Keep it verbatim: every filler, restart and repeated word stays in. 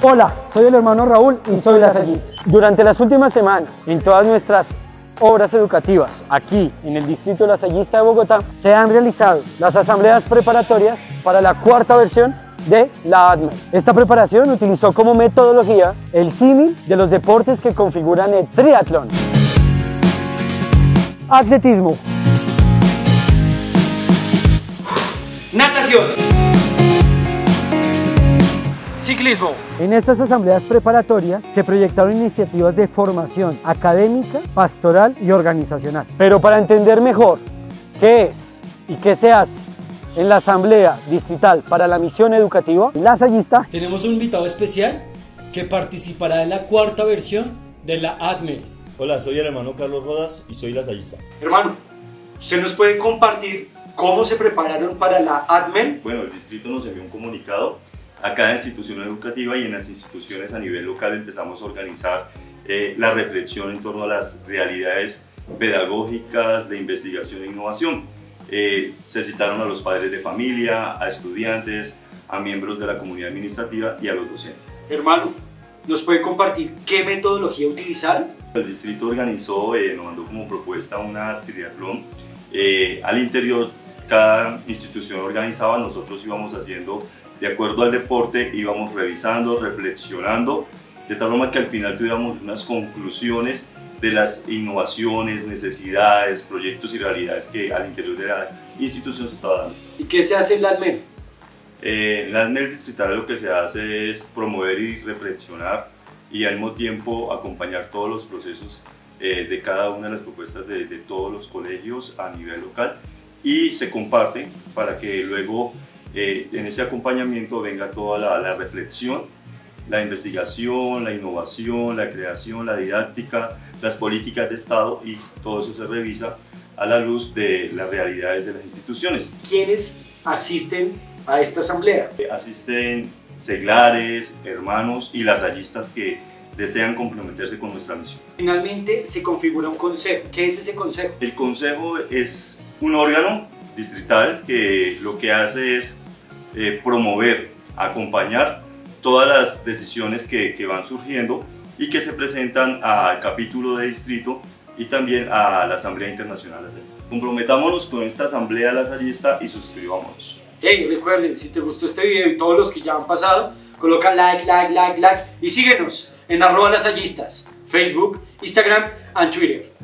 Hola, soy el hermano Raúl y soy lasallista. Durante las últimas semanas, en todas nuestras obras educativas aquí en el Distrito Lasallista de Bogotá, se han realizado las asambleas preparatorias para la cuarta versión de la ADMEL. Esta preparación utilizó como metodología el símil de los deportes que configuran el triatlón: atletismo, natación, ciclismo. En estas asambleas preparatorias se proyectaron iniciativas de formación académica, pastoral y organizacional. Pero para entender mejor qué es y qué se hace en la Asamblea Distrital para la Misión Educativa Lasallista, tenemos un invitado especial que participará en la cuarta versión de la ADMEL. Hola, soy el hermano Carlos Rodas y soy lasallista. Hermano, ¿usted nos puede compartir cómo se prepararon para la ADMEL? Bueno, el distrito nos envió un comunicado a cada institución educativa y en las instituciones a nivel local empezamos a organizar eh, la reflexión en torno a las realidades pedagógicas de investigación e innovación. Eh, se citaron a los padres de familia, a estudiantes, a miembros de la comunidad administrativa y a los docentes. Hermano, ¿nos puede compartir qué metodología utilizaron? El distrito organizó, eh, nos mandó como propuesta una triatlón eh, al interior. Cada institución organizaba, nosotros íbamos haciendo de acuerdo al deporte, íbamos revisando, reflexionando, de tal forma que al final tuviéramos unas conclusiones de las innovaciones, necesidades, proyectos y realidades que al interior de la institución se estaba dando. ¿Y qué se hace en la ADMEL? Eh, en la ADMEL distrital lo que se hace es promover y reflexionar y al mismo tiempo acompañar todos los procesos eh, de cada una de las propuestas de, de todos los colegios a nivel local y se comparten para que luego eh, en ese acompañamiento venga toda la, la reflexión, la investigación, la innovación, la creación, la didáctica, las políticas de Estado y todo eso se revisa a la luz de las realidades de las instituciones. ¿Quiénes asisten a esta asamblea? Asisten seglares, hermanos y lasallistas que desean complementarse con nuestra misión. Finalmente se configura un consejo. ¿Qué es ese consejo? El consejo es un órgano distrital que lo que hace es eh, promover, acompañar todas las decisiones que, que van surgiendo y que se presentan al capítulo de distrito y también a la Asamblea Internacional Lasallista. Comprometámonos con esta Asamblea Lasallista y suscribámonos. Hey, recuerden, si te gustó este video y todos los que ya han pasado, coloca like, like, like, like y síguenos en arroba lasallistas, Facebook, Instagram y Twitter.